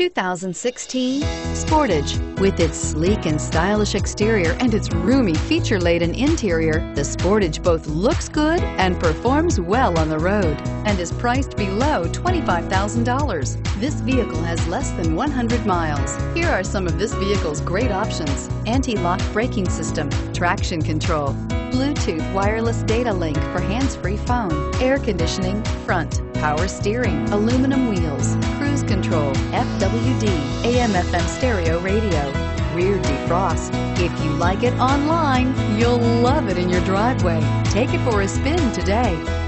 2016 Sportage. With its sleek and stylish exterior and its roomy feature-laden interior, the Sportage both looks good and performs well on the road and is priced below $25,000. This vehicle has less than 100 miles. Here are some of this vehicle's great options: anti-lock braking system, traction control, Bluetooth wireless data link for hands-free phone, air conditioning, front, power steering, aluminum wheels, cruise control, FWD, AM/FM stereo radio, rear defrost. If you like it online, you'll love it in your driveway. Take it for a spin today.